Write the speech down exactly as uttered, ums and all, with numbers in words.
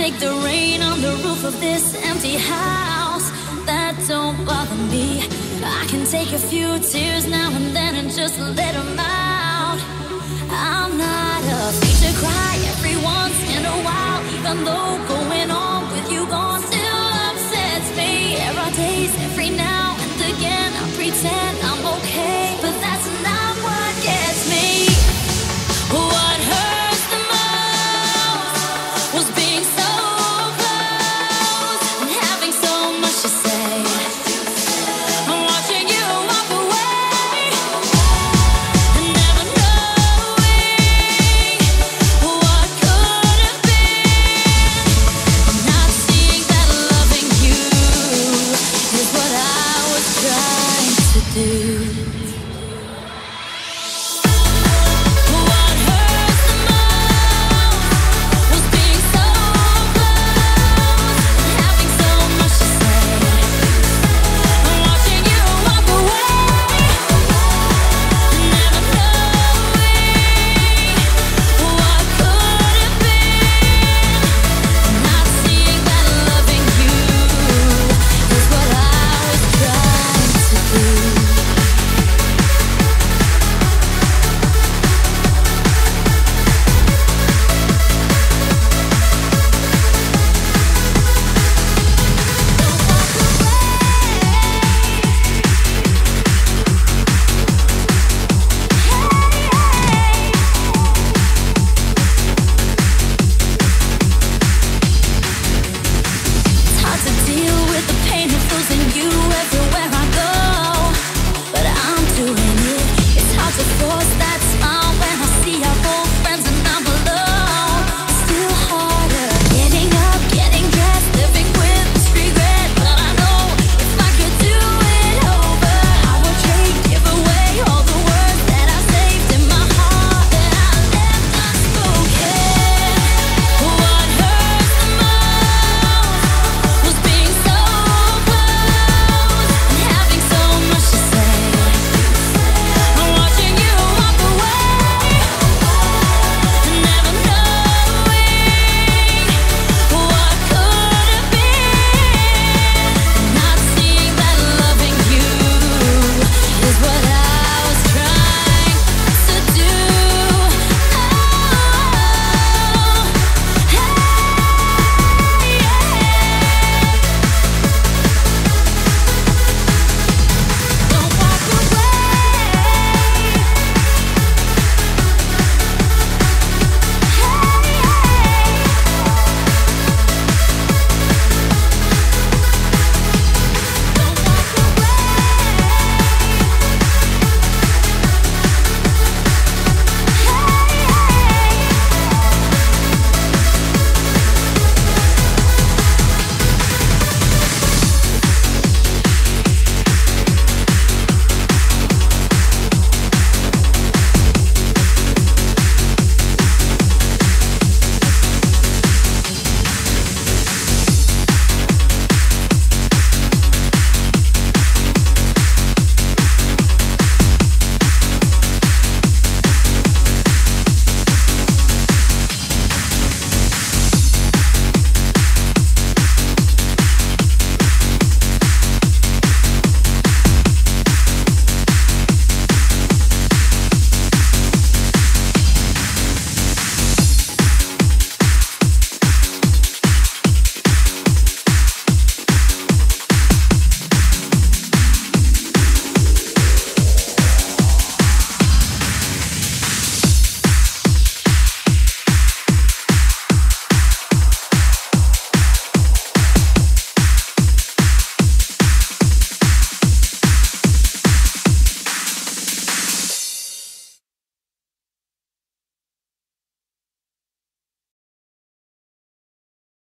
take the rain on the roof of this empty house. That don't bother me. I can take a few tears now and then and just let them out. I'm not afraid to cry every once in a while, even though